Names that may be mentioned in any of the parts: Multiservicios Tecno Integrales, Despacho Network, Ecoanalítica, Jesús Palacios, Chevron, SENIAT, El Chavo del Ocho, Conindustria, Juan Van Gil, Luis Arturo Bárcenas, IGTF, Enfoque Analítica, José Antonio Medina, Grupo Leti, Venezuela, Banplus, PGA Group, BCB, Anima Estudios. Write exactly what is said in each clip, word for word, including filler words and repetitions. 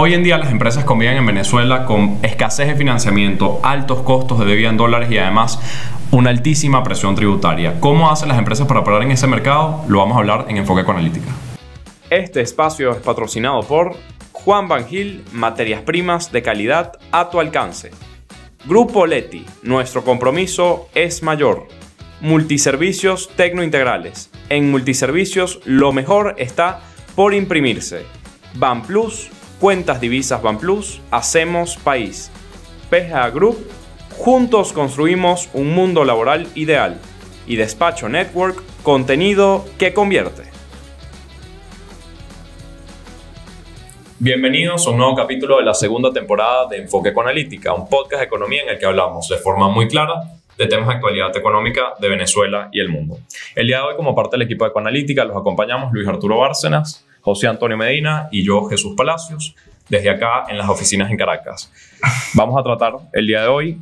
Hoy en día las empresas conviven en Venezuela con escasez de financiamiento, altos costos de debida en dólares y además una altísima presión tributaria. ¿Cómo hacen las empresas para operar en ese mercado? Lo vamos a hablar en Enfoque Analítica. Este espacio es patrocinado por Juan Van Gil, materias primas de calidad a tu alcance. Grupo Leti, nuestro compromiso es mayor. Multiservicios Tecno Integrales. En Multiservicios lo mejor está por imprimirse. Banplus, cuentas divisas Banplus, hacemos país. P G A Group, juntos construimos un mundo laboral ideal. Y Despacho Network, contenido que convierte. Bienvenidos a un nuevo capítulo de la segunda temporada de Enfoque Analítica, un podcast de economía en el que hablamos de forma muy clara de temas de actualidad económica de Venezuela y el mundo. El día de hoy, como parte del equipo de Ecoanalítica, los acompañamos Luis Arturo Bárcenas, José Antonio Medina y yo, Jesús Palacios, desde acá en las oficinas en Caracas. Vamos a tratar el día de hoy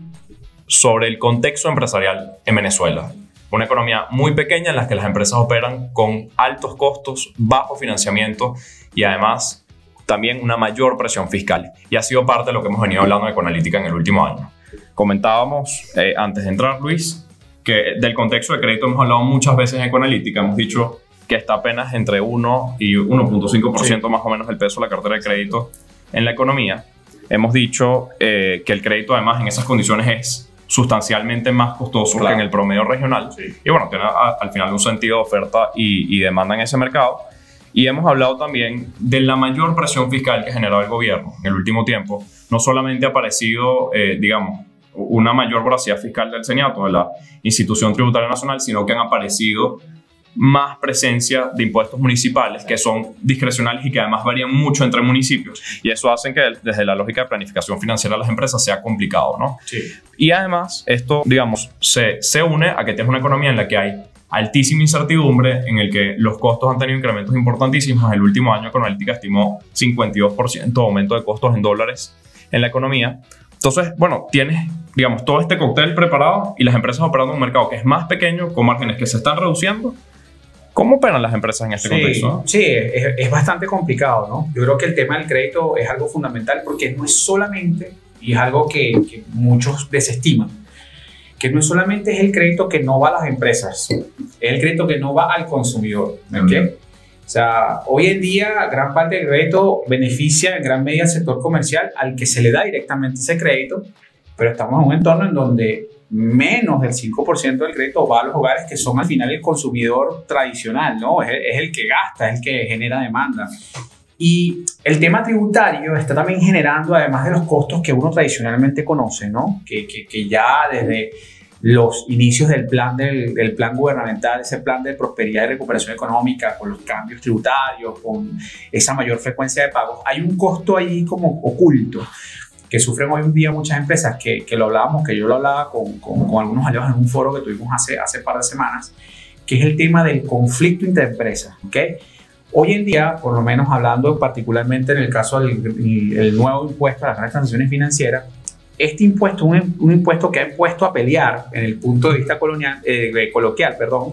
sobre el contexto empresarial en Venezuela. Una economía muy pequeña en la que las empresas operan con altos costos, bajo financiamiento y además también una mayor presión fiscal. Y ha sido parte de lo que hemos venido hablando de Ecoanalítica en el último año. Comentábamos eh, antes de entrar, Luis, que del contexto de crédito hemos hablado muchas veces en Ecoanalítica. Hemos dicho que está apenas entre uno y uno punto cinco por ciento sí. más o menos el peso de la cartera de crédito en la economía. Hemos dicho eh, que el crédito además en esas condiciones es sustancialmente más costoso claro. que en el promedio regional. Sí. Y bueno, tiene a, al final un sentido de oferta y, y demanda en ese mercado. Y hemos hablado también de la mayor presión fiscal que ha generado el gobierno en el último tiempo. No solamente ha aparecido, eh, digamos, una mayor voracidad fiscal del SENIATO, de la Institución Tributaria Nacional, sino que han aparecido más presencia de impuestos municipales que son discrecionales y que además varían mucho entre municipios. Y eso hace que desde la lógica de planificación financiera de las empresas sea complicado, ¿no? Sí. Y además esto, digamos, se, se une a que tienes una economía en la que hay altísima incertidumbre, en el que los costos han tenido incrementos importantísimos. El último año Ecoanalítica estimó cincuenta y dos por ciento de aumento de costos en dólares en la economía. Entonces, bueno, tienes, digamos, todo este cóctel preparado y las empresas operando en un mercado que es más pequeño, con márgenes que se están reduciendo. ¿Cómo operan las empresas en este sí, contexto? Sí, es, es bastante complicado, ¿no? Yo creo que el tema del crédito es algo fundamental porque no es solamente, y es algo que, que muchos desestiman, que no es solamente es el crédito que no va a las empresas, es el crédito que no va al consumidor, ¿okay? Mm. O sea, hoy en día gran parte del crédito beneficia en gran medida al sector comercial al que se le da directamente ese crédito, pero estamos en un entorno en donde menos del cinco por ciento del crédito va a los hogares que son al final el consumidor tradicional, ¿no? Es el, es el que gasta, es el que genera demanda. Y el tema tributario está también generando, además de los costos que uno tradicionalmente conoce, ¿no? Que, que, que ya desde los inicios del plan, del, del plan gubernamental, ese plan de prosperidad y recuperación económica, con los cambios tributarios, con esa mayor frecuencia de pagos, hay un costo ahí como oculto que sufren hoy en día muchas empresas, que, que lo hablábamos, que yo lo hablaba con, con, con algunos aliados en un foro que tuvimos hace, hace par de semanas, que es el tema del conflicto interempresas, ¿ok? Hoy en día, por lo menos hablando particularmente en el caso del el nuevo impuesto a las grandes transacciones financieras, este impuesto, un, un impuesto que ha impuesto a pelear, en el punto de vista colonial, eh, coloquial, perdón,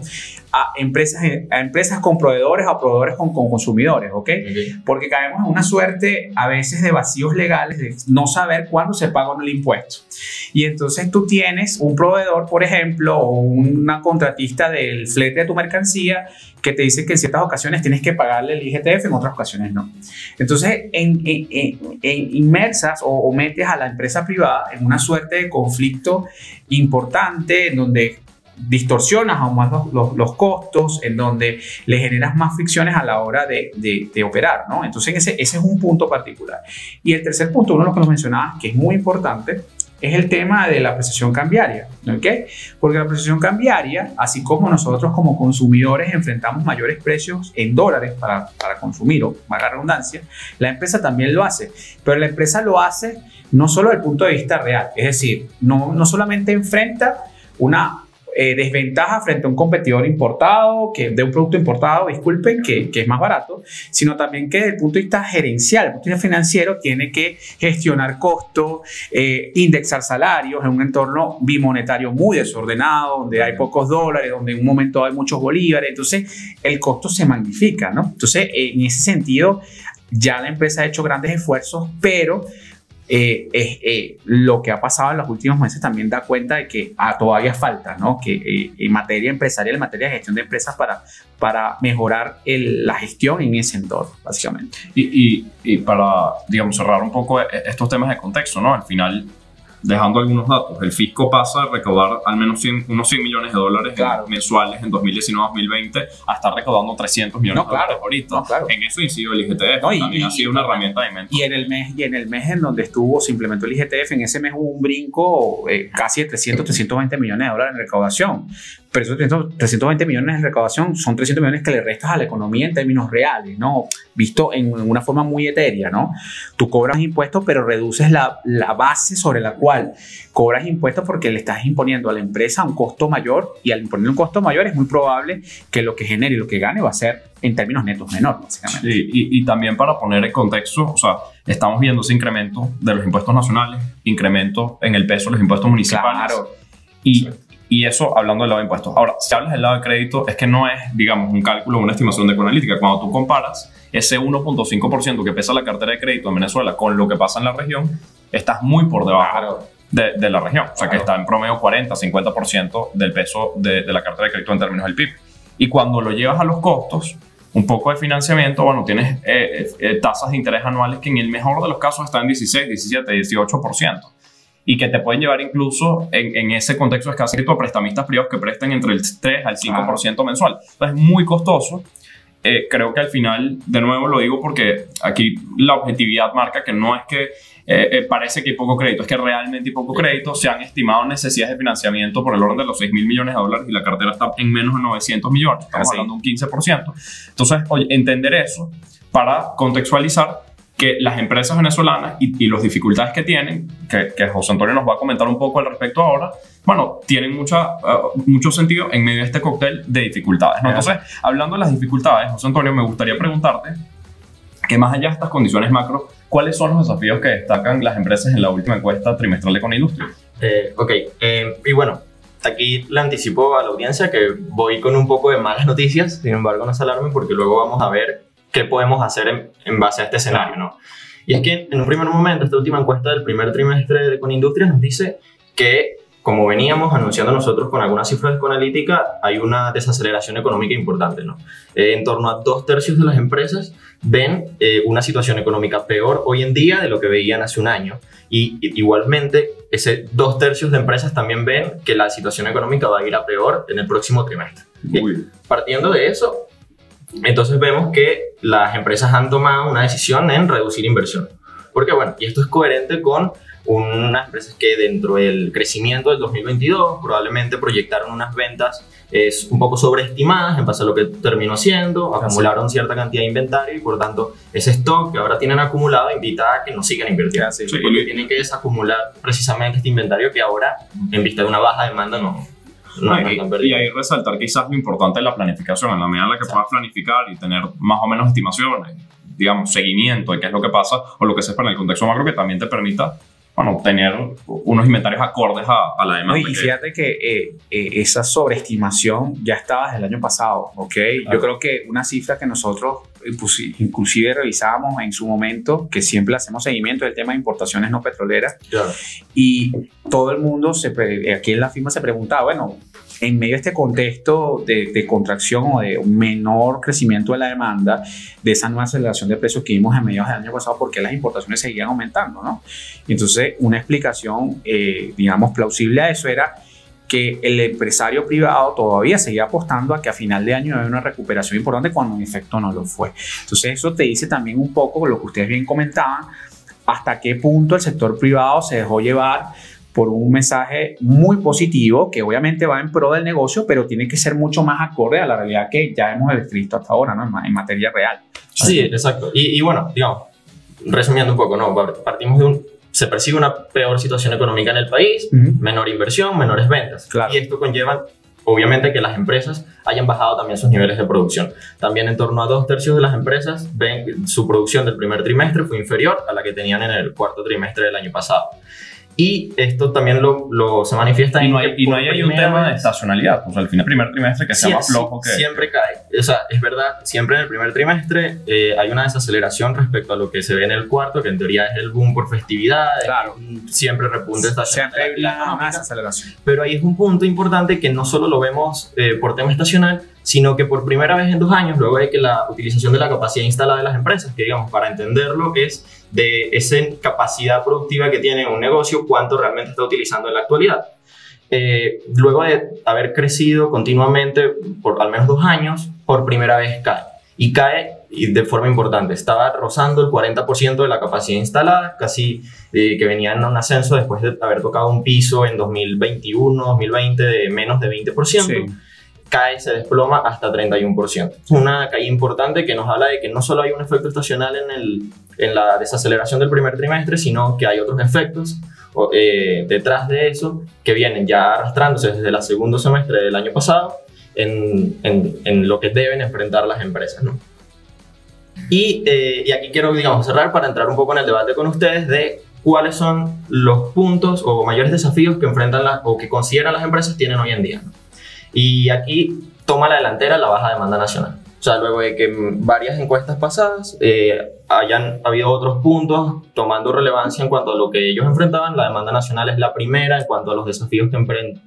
a empresas, a empresas con proveedores, a proveedores con, con consumidores, ¿ok? Okay. Porque caemos en una suerte a veces de vacíos legales, de no saber cuándo se paga el impuesto. Y entonces tú tienes un proveedor, por ejemplo, o una contratista del flete de tu mercancía, que te dice que en ciertas ocasiones tienes que pagarle el I G T F, en otras ocasiones no. Entonces, en, en, en, en inmersas o, o metes a la empresa privada en una suerte de conflicto importante, en donde distorsionas aún más los, los, los costos, en donde le generas más fricciones a la hora de, de, de operar, ¿no? Entonces, ese, ese es un punto particular. Y el tercer punto, uno de los que nos mencionabas, que es muy importante, es el tema de la apreciación cambiaria, ¿okay? Porque la apreciación cambiaria, así como nosotros como consumidores enfrentamos mayores precios en dólares para, para consumir, o valga la redundancia, la empresa también lo hace, pero la empresa lo hace no solo desde el punto de vista real, es decir, no, no solamente enfrenta una eh, desventaja frente a un competidor importado, que, de un producto importado, disculpen, que, que es más barato, sino también que desde el punto de vista gerencial, desde el punto de vista financiero, tiene que gestionar costos, eh, indexar salarios en un entorno bimonetario muy desordenado, donde hay pocos dólares, donde en un momento hay muchos bolívares, entonces el costo se magnifica, ¿no? Entonces, en ese sentido, Ya la empresa ha hecho grandes esfuerzos, pero eh, eh, eh, lo que ha pasado en los últimos meses también da cuenta de que ah, todavía falta, ¿no? Que eh, en materia empresarial, en materia de gestión de empresas, para, para mejorar el, la gestión en ese entorno, básicamente. Y, y, y para, digamos, cerrar un poco estos temas de contexto, ¿no? Al final, dejando algunos datos, el fisco pasa a recaudar al menos cien, unos cien millones de dólares claro. en, mensuales en dos mil diecinueve a dos mil veinte a estar recaudando trescientos millones no, de dólares ahorita. No, claro. En eso incidió el I G T F, no, y, también y, ha sido y, una y, herramienta de invento. Y en el mes, y en el mes en donde estuvo, se implementó el I G T F, en ese mes hubo un brinco eh, casi de trescientos, trescientos veinte millones de dólares en recaudación. Pero esos trescientos veinte millones de recaudación son trescientos millones que le restas a la economía en términos reales, ¿no? Visto en una forma muy etérea, ¿no? Tú cobras impuestos, pero reduces la, la base sobre la cual cobras impuestos, porque le estás imponiendo a la empresa un costo mayor, y al imponer un costo mayor es muy probable que lo que genere y lo que gane va a ser en términos netos menor, básicamente. Sí, y, y también para poner en contexto, o sea, estamos viendo ese incremento de los impuestos nacionales, incremento en el peso de los impuestos municipales. Claro. Y... Exacto. Y eso hablando del lado de impuestos. Ahora, si hablas del lado de crédito, es que no es, digamos, un cálculo o una estimación de Conalítica. Cuando tú comparas ese uno punto cinco por ciento que pesa la cartera de crédito en Venezuela con lo que pasa en la región, estás muy por debajo claro. de, de la región. O sea, claro. que está en promedio cuarenta, cincuenta por ciento del peso de, de la cartera de crédito en términos del P I B. Y cuando lo llevas a los costos, un poco de financiamiento, bueno, tienes eh, eh, tasas de interés anuales que en el mejor de los casos están en dieciséis, diecisiete, dieciocho por ciento. Y que te pueden llevar incluso en, en ese contexto escaso a prestamistas privados que prestan entre el tres al cinco por ciento ah. mensual. Entonces es muy costoso. Eh, creo que al final, de nuevo lo digo porque aquí la objetividad marca que no es que eh, eh, parece que hay poco crédito, es que realmente hay poco crédito. Se han estimado necesidades de financiamiento por el orden de los seis mil millones de dólares y la cartera está en menos de novecientos millones. Estamos Así. hablando de un quince por ciento. Entonces, oye, entender eso para contextualizar que las empresas venezolanas y, y las dificultades que tienen, que, que José Antonio nos va a comentar un poco al respecto ahora, bueno, tienen mucha, uh, mucho sentido en medio de este cóctel de dificultades, ¿no? Entonces, hablando de las dificultades, José Antonio, me gustaría preguntarte que más allá de estas condiciones macro, ¿cuáles son los desafíos que destacan las empresas en la última encuesta trimestral de Conindustria? Eh, ok, eh, y bueno, aquí le anticipo a la audiencia que voy con un poco de malas noticias, sin embargo no se alarmen porque luego vamos a ver qué podemos hacer en, en base a este escenario, ¿no? Y es que en un primer momento, esta última encuesta del primer trimestre de Conindustria nos dice que, como veníamos anunciando nosotros con algunas cifras de Conalítica, hay una desaceleración económica importante, ¿no? Eh, en torno a dos tercios de las empresas ven eh, una situación económica peor hoy en día de lo que veían hace un año. Y, y igualmente, ese dos tercios de empresas también ven que la situación económica va a ir a peor en el próximo trimestre. Uy. Partiendo de eso, entonces vemos que las empresas han tomado una decisión en reducir inversión. Porque bueno, y esto es coherente con unas empresas que dentro del crecimiento del dos mil veintidós probablemente proyectaron unas ventas eh, un poco sobreestimadas en base a lo que terminó siendo, acumularon cierta cantidad de inventario y por tanto ese stock que ahora tienen acumulado invita a que no sigan invirtiendo. Sí, porque sí. tienen que desacumular precisamente este inventario que ahora en vista de una baja demanda no... No, no, no, y, y ahí resaltar quizás lo importante de la planificación, en la medida en la que puedas planificar y tener más o menos estimaciones, digamos, seguimiento de qué es lo que pasa o lo que se espera en el contexto macro, que también te permita, bueno, tener unos inventarios acordes a, a la demanda. No, y fíjate que eh, eh, esa sobreestimación ya estaba desde el año pasado, ¿ok? Claro. Yo creo que una cifra que nosotros inclusive revisábamos en su momento, que siempre hacemos seguimiento del tema de importaciones no petroleras, claro. y todo el mundo se aquí en la firma se preguntaba, bueno, en medio de este contexto de, de contracción o de menor crecimiento de la demanda, de esa nueva aceleración de precios que vimos en mediados del año pasado, ¿por qué las importaciones seguían aumentando, no? Entonces, una explicación, eh, digamos, plausible a eso era que el empresario privado todavía seguía apostando a que a final de año había una recuperación importante cuando en efecto no lo fue. Entonces eso te dice también un poco lo que ustedes bien comentaban, hasta qué punto el sector privado se dejó llevar por un mensaje muy positivo que obviamente va en pro del negocio, pero tiene que ser mucho más acorde a la realidad que ya hemos visto hasta ahora, ¿no? En materia real. Sí, exacto. Y, y bueno, digamos, resumiendo un poco, ¿no? Partimos de un... Se percibe una peor situación económica en el país, uh-huh. menor inversión, menores ventas. Claro. Y esto conlleva, obviamente, que las empresas hayan bajado también sus niveles de producción. También en torno a dos tercios de las empresas ven su producción del primer trimestre fue inferior a la que tenían en el cuarto trimestre del año pasado. Y esto también lo, lo, se manifiesta en... Y no hay, y no hay un tema de estacionalidad, o sea, al final del primer trimestre que sea sí, más flojo sí, que... Siempre cae, o sea, es verdad, siempre en el primer trimestre eh, hay una desaceleración respecto a lo que se ve en el cuarto, que en teoría es el boom por festividades, claro. Siempre repunta estacionalidad. Siempre hay una más aceleración. Pero ahí es un punto importante que no solo lo vemos eh, por tema estacional, sino que por primera vez en dos años, luego de que la utilización de la capacidad instalada de las empresas, que digamos, para entenderlo, es de esa capacidad productiva que tiene un negocio, cuánto realmente está utilizando en la actualidad. Eh, luego de haber crecido continuamente por al menos dos años, por primera vez cae. Y cae de forma importante. Estaba rozando el cuarenta por ciento de la capacidad instalada, casi eh, que venía en un ascenso después de haber tocado un piso en dos mil veintiuno, dos mil veinte de menos de veinte por ciento. Sí. Cae, se desploma hasta treinta y uno por ciento. Una caída importante que nos habla de que no solo hay un efecto estacional en, el, en la desaceleración del primer trimestre, sino que hay otros efectos eh, detrás de eso que vienen ya arrastrándose desde el segundo semestre del año pasado en, en, en lo que deben enfrentar las empresas, ¿no? Y, eh, y aquí quiero, digamos, cerrar para entrar un poco en el debate con ustedes de cuáles son los puntos o mayores desafíos que enfrentan las, o que consideran las empresas tienen hoy en día, ¿no? Y aquí toma la delantera la baja demanda nacional. O sea, luego de que varias encuestas pasadas eh, hayan habido otros puntos tomando relevancia en cuanto a lo que ellos enfrentaban, la demanda nacional es la primera en cuanto a los desafíos que,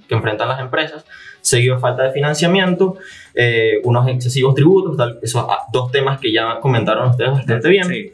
que enfrentan las empresas, seguido de falta de financiamiento, eh, unos excesivos tributos, tal, esos dos temas que ya comentaron ustedes bastante bien. Sí.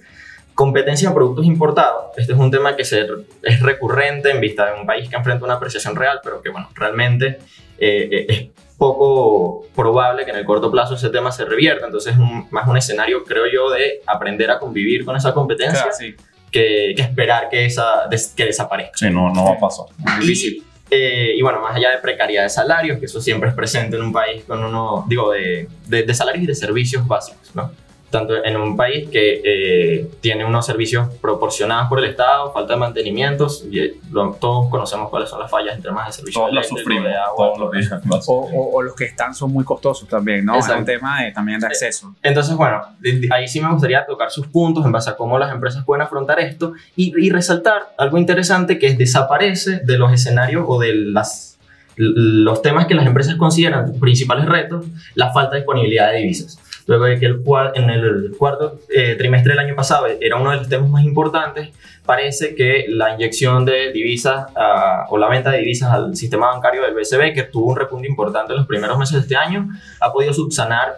Competencia en productos importados. Este es un tema que se, es recurrente en vista de un país que enfrenta una apreciación real, pero que, bueno, realmente eh, es poco probable que en el corto plazo ese tema se revierta. Entonces, es un, más un escenario, creo yo, de aprender a convivir con esa competencia, claro, sí. que, que esperar que, esa, des, que desaparezca. Sí, no, no va a pasar. Es difícil. Eh, y bueno, más allá de precariedad de salarios, que eso siempre es presente en un país con uno, digo, de, de, de salarios y de servicios básicos, ¿no? Tanto en un país que eh, tiene unos servicios proporcionados por el Estado, falta de mantenimientos, y, eh, lo, todos conocemos cuáles son las fallas en temas de servicios. Todos los sufrimos, de agua, todos los días. O, o, o los que están son muy costosos también, ¿no? Es un tema de, también de acceso. Entonces, bueno, ahí sí me gustaría tocar sus puntos en base a cómo las empresas pueden afrontar esto y, y resaltar algo interesante que es desaparece de los escenarios o de las... los temas que las empresas consideran principales retos, la falta de disponibilidad de divisas. Luego de que el en el cuarto eh, trimestre del año pasado era uno de los temas más importantes, parece que la inyección de divisas uh, o la venta de divisas al sistema bancario del B C B, que tuvo un repunte importante en los primeros meses de este año, ha podido subsanar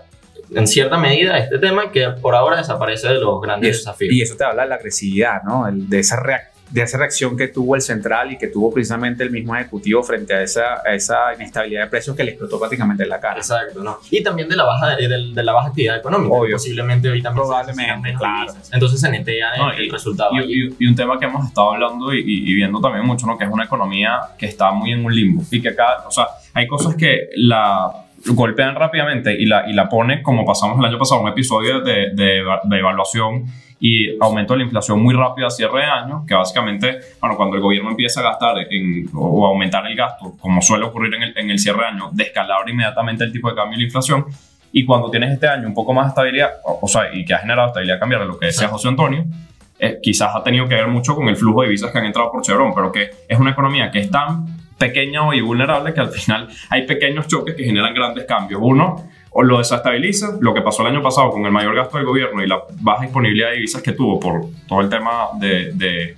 en cierta medida este tema que por ahora desaparece de los grandes y eso, desafíos. Y eso te habla de la agresividad, ¿no? El, de esa reactividad. de esa reacción que tuvo el central y que tuvo precisamente el mismo ejecutivo frente a esa, a esa inestabilidad de precios que le explotó prácticamente en la cara. Exacto, ¿no? Y también de la baja, de, de, de la baja actividad económica. Obvio. Posiblemente hoy también probablemente, se claro. Divisas. Entonces se netea no, el, el y, resultado. Y, y, y un tema que hemos estado hablando y, y viendo también mucho, ¿no? Que es una economía que está muy en un limbo y que acá, o sea, hay cosas que la... golpean rápidamente y la, y la pone como pasamos el año pasado, un episodio de, de, de evaluación y aumento de la inflación muy rápido a cierre de año, que básicamente, bueno, cuando el gobierno empieza a gastar en, o aumentar el gasto, como suele ocurrir en el, en el cierre de año, descalabra inmediatamente el tipo de cambio y la inflación. Y cuando tienes este año un poco más de estabilidad, o, o sea, y que ha generado estabilidad cambiaria, lo que decía José Antonio, eh, quizás ha tenido que ver mucho con el flujo de divisas que han entrado por Chevron, pero que es una economía que es tan pequeña y vulnerable que al final hay pequeños choques que generan grandes cambios. Uno, o lo desestabiliza, lo que pasó el año pasado con el mayor gasto del gobierno y la baja disponibilidad de divisas que tuvo por todo el tema de, de,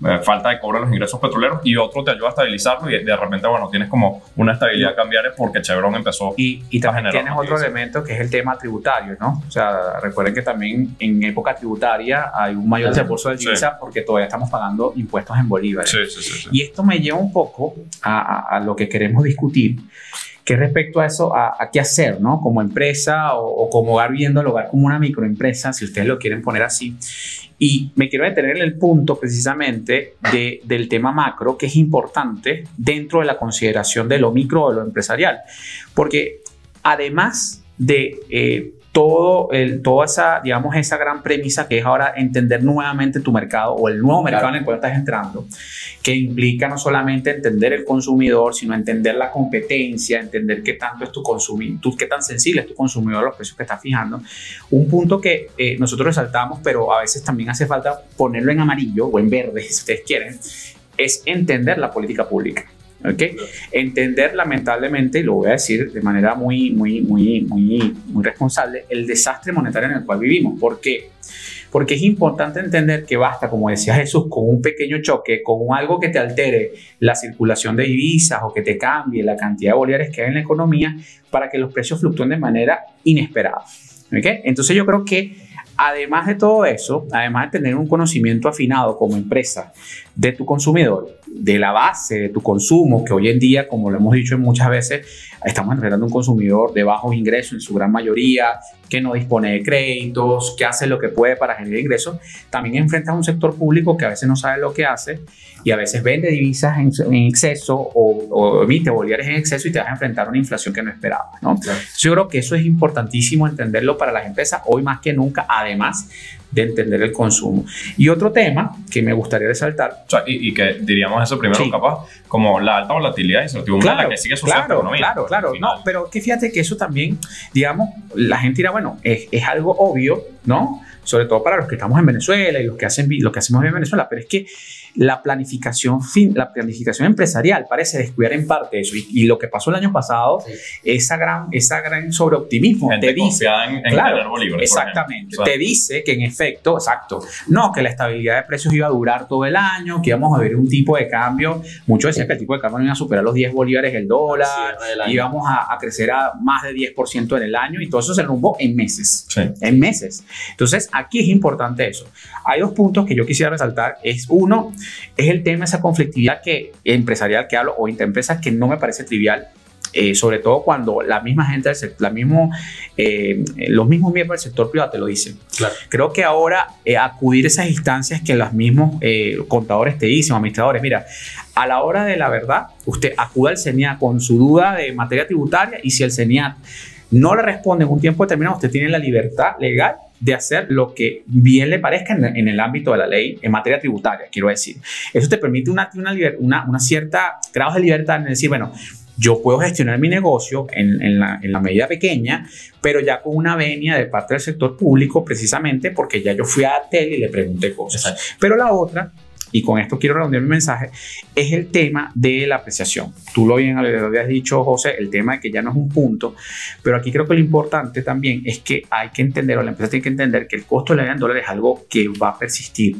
de falta de cobro de los ingresos petroleros, y otro te ayuda a estabilizarlo y de repente, bueno, tienes como una estabilidad cambiaria porque Chevron empezó y, y también a generar. Tienes otro elemento que es el tema tributario, ¿no? O sea, recuerden que también en época tributaria hay un mayor recurso de divisas sí. porque todavía estamos pagando impuestos en bolívares. Sí, sí, sí, sí. Y esto me lleva un poco a, a, a lo que queremos discutir, que respecto a eso, a, a qué hacer, ¿no? Como empresa o, o como hogar, viendo el hogar como una microempresa, si ustedes lo quieren poner así. Y me quiero detener en el punto precisamente de, del tema macro, que es importante dentro de la consideración de lo micro o de lo empresarial. Porque además de eh, todo el, toda esa, digamos, esa gran premisa que es ahora entender nuevamente tu mercado o el nuevo mercado claro. en el cual estás entrando, que implica no solamente entender el consumidor, sino entender la competencia, entender qué tanto es tu consumidor, qué tan sensible es tu consumidor a los precios que estás fijando. Un punto que eh, nosotros resaltamos, pero a veces también hace falta ponerlo en amarillo o en verde, si ustedes quieren, es entender la política pública. ¿Okay? Entender, lamentablemente, y lo voy a decir de manera muy, muy, muy, muy, muy responsable, el desastre monetario en el cual vivimos. ¿Por qué? Porque es importante entender que basta, como decía Jesús, con un pequeño choque, con algo que te altere la circulación de divisas o que te cambie la cantidad de bolívares que hay en la economía para que los precios fluctúen de manera inesperada. ¿Okay? Entonces yo creo que además de todo eso, además de tener un conocimiento afinado como empresa de tu consumidor, de la base de tu consumo, que hoy en día, como lo hemos dicho muchas veces, estamos enfrentando un consumidor de bajos ingresos en su gran mayoría, que no dispone de créditos, que hace lo que puede para generar ingresos. También enfrentas a un sector público que a veces no sabe lo que hace y a veces vende divisas en, en exceso o, o emite bolívares en exceso y te vas a enfrentar a una inflación que no esperabas, ¿no? Claro. Yo creo que eso es importantísimo entenderlo para las empresas hoy más que nunca, además de entender el consumo. Y otro tema que me gustaría resaltar. O sea, y, y que diríamos eso primero, sí, capaz, como la alta volatilidad y incertidumbre, claro, la que sigue sucediendo. Claro, economía, claro, claro. No, pero que fíjate que eso también, digamos, la gente dirá, bueno, es, es algo obvio, ¿no? Sobre todo para los que estamos en Venezuela y los que, hacen, los que hacemos en Venezuela, pero es que la planificación, fin, la planificación empresarial parece descuidar en parte eso. Y, y lo que pasó el año pasado, sí, esa gran, esa gran sobreoptimismo. Gente te dice, en, en claro, bolívares, exactamente, o sea, te dice que en efecto, exacto, no, que la estabilidad de precios iba a durar todo el año, que íbamos a ver un tipo de cambio. Muchos decían que el tipo de cambio no iba a superar los diez bolívares el dólar, sí, íbamos a, a crecer a más de diez por ciento en el año y todo eso se rumbó en meses, sí, en meses. Entonces, aquí es importante eso. Hay dos puntos que yo quisiera resaltar. Es uno, es el tema de esa conflictividad que, empresarial que hablo o interempresas, que no me parece trivial, eh, sobre todo cuando la misma gente del sector, la mismo, eh, los mismos miembros del sector privado te lo dicen. Claro. Creo que ahora eh, acudir a esas instancias que los mismos eh, contadores te dicen, administradores, mira, a la hora de la verdad, usted acuda al SENIAT con su duda de materia tributaria y si el SENIAT no le responde en un tiempo determinado, usted tiene la libertad legal de hacer lo que bien le parezca en, en el ámbito de la ley en materia tributaria, quiero decir. Eso te permite una, una, una, una cierta grado de libertad en decir, bueno, yo puedo gestionar mi negocio en, en, la, en la medida pequeña, pero ya con una venia de parte del sector público, precisamente porque ya yo fui a la tele y le pregunté cosas. Exacto. Pero la otra, y con esto quiero redondear mi mensaje, es el tema de la apreciación. Tú lo bien lo habías dicho, José, el tema de que ya no es un punto, pero aquí creo que lo importante también es que hay que entender, o la empresa tiene que entender, que el costo de la vida en dólares es algo que va a persistir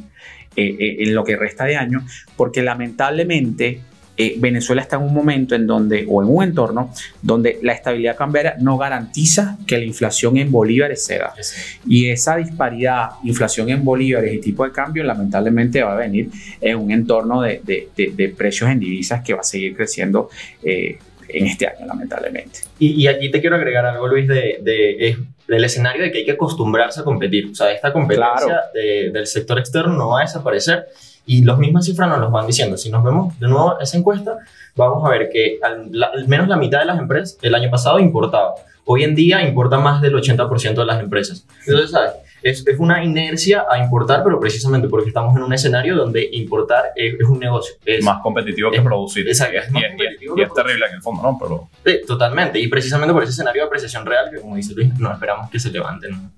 eh, eh, en lo que resta de año, porque lamentablemente eh, Venezuela está en un momento en donde, o en un entorno, donde la estabilidad cambiaria no garantiza que la inflación en bolívares se da. Sí. Y esa disparidad, inflación en bolívares y tipo de cambio, lamentablemente va a venir en un entorno de, de, de, de precios en divisas que va a seguir creciendo eh, en este año, lamentablemente. Y, y aquí te quiero agregar algo, Luis, de, de, eh, del escenario de que hay que acostumbrarse a competir. O sea, esta competencia, claro, de, del sector externo no va a desaparecer. Y las mismas cifras nos los van diciendo. Si nos vemos de nuevo esa encuesta, vamos a ver que al, la, al menos la mitad de las empresas el año pasado importaba. Hoy en día importa más del ochenta por ciento de las empresas. Entonces, ¿sabes? Es, es una inercia a importar, pero precisamente porque estamos en un escenario donde importar es, es un negocio. Es más competitivo que es, producir. Exacto. Es, y es, y es, y es terrible en el fondo, ¿no? Pero... Sí, totalmente. Y precisamente por ese escenario de apreciación real que, como dice Luis, no esperamos que se levanten en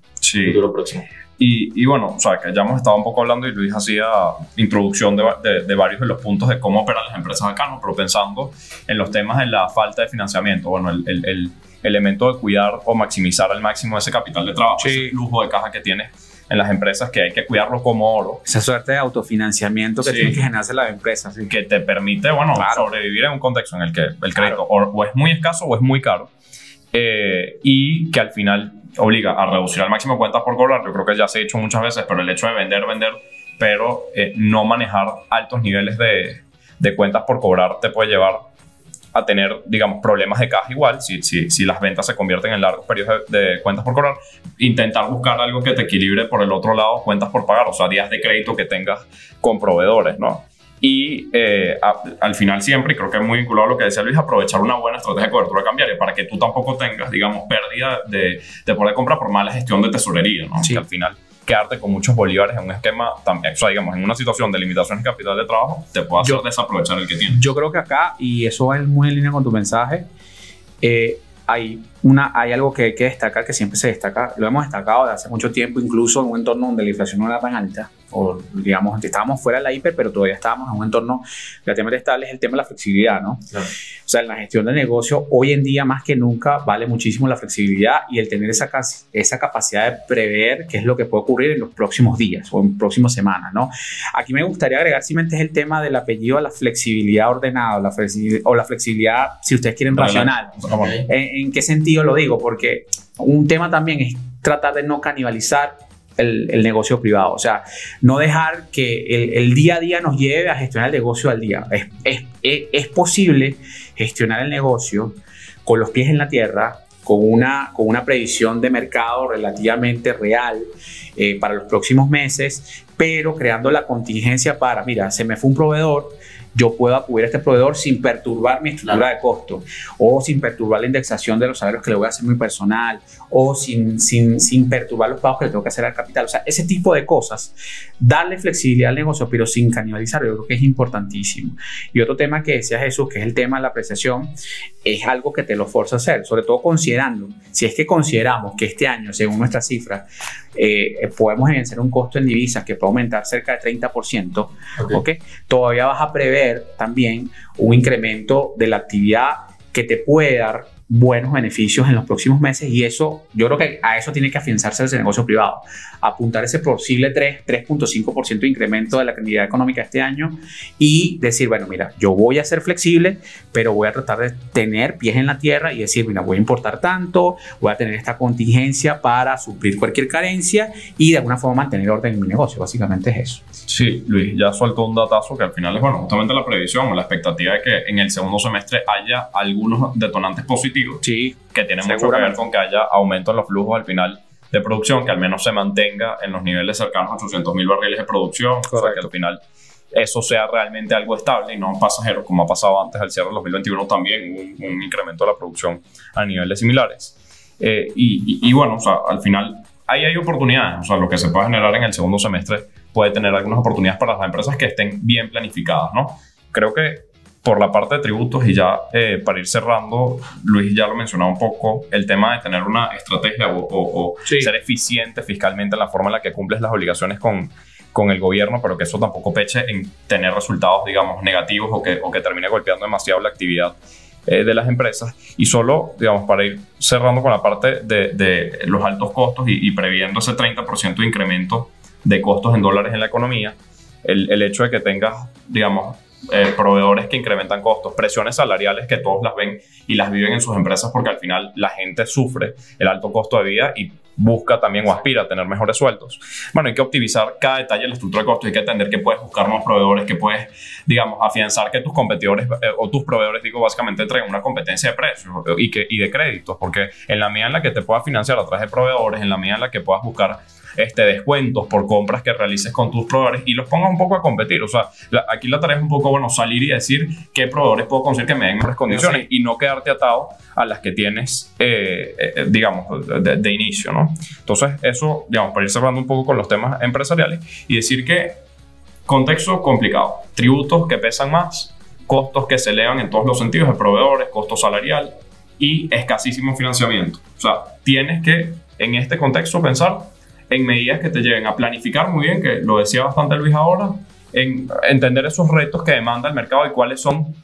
el futuro próximo. Y, y bueno, o sea, que ya hemos estado un poco hablando y Luis hacía introducción de, de, de varios de los puntos de cómo operan las empresas acá, ¿no? Pero pensando en los temas de la falta de financiamiento, bueno, el, el, el elemento de cuidar o maximizar al máximo ese capital de trabajo, sí, ese flujo de caja que tienes en las empresas, que hay que cuidarlo como oro. Esa suerte de autofinanciamiento que, sí, tiene que generarse las empresas. Sí. Que te permite, bueno, claro, sobrevivir en un contexto en el que el crédito, claro, o, o es muy escaso o es muy caro. Eh, y que al final obliga a reducir al máximo cuentas por cobrar. Yo creo que ya se ha hecho muchas veces, pero el hecho de vender, vender, pero eh, no manejar altos niveles de, de cuentas por cobrar te puede llevar a tener, digamos, problemas de caja igual, si, si, si las ventas se convierten en largos periodos de, de cuentas por cobrar. Intentar buscar algo que te equilibre por el otro lado, cuentas por pagar, o sea, días de crédito que tengas con proveedores, ¿no? Y eh, a, al final siempre, y creo que es muy vinculado a lo que decía Luis, aprovechar una buena estrategia de cobertura cambiaria para que tú tampoco tengas, digamos, pérdida de, de poder de compra por mala gestión de tesorería, ¿no? Sí. Que al final quedarte con muchos bolívares en un esquema también, o sea, digamos, en una situación de limitaciones de capital de trabajo, te puede hacer yo, desaprovechar el que tienes. Yo creo que acá, y eso va muy en línea con tu mensaje, eh, hay una, hay algo que hay que destacar, que siempre se destaca, lo hemos destacado desde hace mucho tiempo, incluso en un entorno donde la inflación no era tan alta, o digamos, estábamos fuera de la hiper, pero todavía estábamos en un entorno relativamente estable, es el tema de la flexibilidad, ¿no? Claro. O sea, en la gestión de negocio, hoy en día más que nunca vale muchísimo la flexibilidad y el tener esa, esa capacidad de prever qué es lo que puede ocurrir en los próximos días o en próximas semanas, ¿no? Aquí me gustaría agregar simplemente el tema del apellido a la flexibilidad ordenada, la flexi o la flexibilidad, si ustedes quieren, vale, racional. Okay. ¿En, ¿En qué sentido lo digo? Porque un tema también es tratar de no canibalizar El, el negocio privado, o sea, no dejar que el, el día a día nos lleve a gestionar el negocio al día. Es, es, es, es posible gestionar el negocio con los pies en la tierra, con una, con una previsión de mercado relativamente real eh, para los próximos meses, pero creando la contingencia para, mira, se me fue un proveedor, yo puedo acudir a este proveedor sin perturbar mi estructura, claro, de costo, o sin perturbar la indexación de los salarios que le voy a hacer a mi personal, o sin, sin, sin perturbar los pagos que le tengo que hacer al capital. O sea, ese tipo de cosas, darle flexibilidad al negocio, pero sin canibalizarlo, yo creo que es importantísimo. Y otro tema que decía Jesús, que es el tema de la apreciación, es algo que te lo forza a hacer, sobre todo considerando, si es que consideramos que este año, según nuestras cifras, eh, podemos vencer un costo en divisas que puede aumentar cerca de treinta por ciento, okay. ¿Okay? Todavía vas a prever también un incremento de la actividad que te puede dar buenos beneficios en los próximos meses, y eso, yo creo que a eso tiene que afianzarse ese negocio privado, apuntar ese posible tres, tres punto cinco por ciento de incremento de la actividad económica este año y decir, bueno, mira, yo voy a ser flexible, pero voy a tratar de tener pies en la tierra y decir, mira, voy a importar tanto, voy a tener esta contingencia para suplir cualquier carencia y de alguna forma mantener orden en mi negocio. Básicamente es eso. Sí, Luis, ya suelto un datazo que al final es, bueno, justamente la previsión o la expectativa de que en el segundo semestre haya algunos detonantes positivos. Sí, que tiene mucho que ver con que haya aumento en los flujos al final de producción, que al menos se mantenga en los niveles cercanos a ochocientos mil barriles de producción. Correcto. O sea, que al final eso sea realmente algo estable y no pasajero, como ha pasado antes al cierre del dos mil veintiuno también, un, un incremento de la producción a niveles similares. Eh, y, y, y bueno, o sea, al final ahí hay oportunidades, o sea, lo que se puede generar en el segundo semestre puede tener algunas oportunidades para las empresas que estén bien planificadas, ¿no? Creo que por la parte de tributos, y ya eh, para ir cerrando, Luis ya lo mencionaba un poco, el tema de tener una estrategia o, o, o sí, ser eficiente fiscalmente en la forma en la que cumples las obligaciones con, con el gobierno, pero que eso tampoco peche en tener resultados, digamos, negativos o que, o que termine golpeando demasiado la actividad eh, de las empresas. Y solo, digamos, para ir cerrando con la parte de, de los altos costos y, y previendo ese treinta por ciento de incremento de costos en dólares en la economía, el, el hecho de que tengas, digamos, Eh, proveedores que incrementan costos, presiones salariales que todos las ven y las viven en sus empresas, porque al final la gente sufre el alto costo de vida y busca también o aspira a tener mejores sueldos. Bueno, hay que optimizar cada detalle de la estructura de costos, hay que entender que puedes buscar más proveedores, que puedes, digamos, afianzar que tus competidores eh, o tus proveedores, digo, básicamente traigan una competencia de precios y, que, y de créditos, porque en la medida en la que te puedas financiar a través de proveedores, en la medida en la que puedas buscar Este, descuentos por compras que realices con tus proveedores y los pongas un poco a competir. O sea, la, aquí la tarea es un poco, bueno, salir y decir qué proveedores puedo conseguir que me den mejores condiciones, sí, y no quedarte atado a las que tienes, eh, eh, digamos, de, de inicio, ¿no? Entonces, eso, digamos, para ir cerrando un poco con los temas empresariales y decir que contexto complicado, tributos que pesan más, costos que se elevan en todos los sentidos de proveedores, costo salarial y escasísimo financiamiento. O sea, tienes que, en este contexto, pensar en medidas que te lleven a planificar muy bien, que lo decía bastante Luis ahora, en entender esos retos que demanda el mercado y cuáles son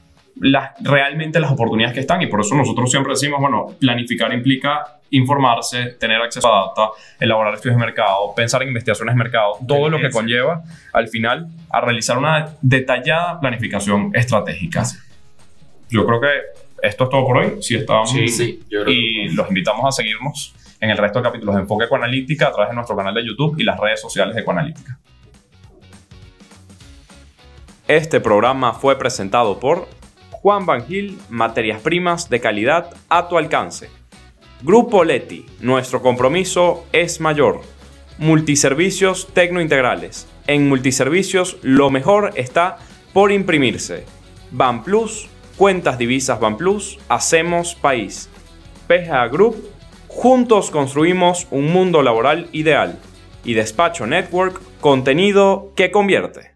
las, realmente las oportunidades que están. Y por eso nosotros siempre decimos, bueno, planificar implica informarse, tener acceso a data, elaborar estudios de mercado, pensar en investigaciones de mercado, todo lo que conlleva al final a realizar una detallada planificación estratégica. Yo creo que esto es todo por hoy. Si estamos, sí, sí, y los invitamos a seguirnos en el resto de capítulos de Enfoque Ecoanalítica a través de nuestro canal de YouTube y las redes sociales de Ecoanalítica. Este programa fue presentado por Juan Van Gil, materias primas de calidad a tu alcance. Grupo Leti, nuestro compromiso es mayor. Multiservicios Tecno Integrales. En Multiservicios lo mejor está por imprimirse. Banplus, cuentas divisas Banplus, hacemos país. P G A Group, juntos construimos un mundo laboral ideal. Y Despacho Network, contenido que convierte.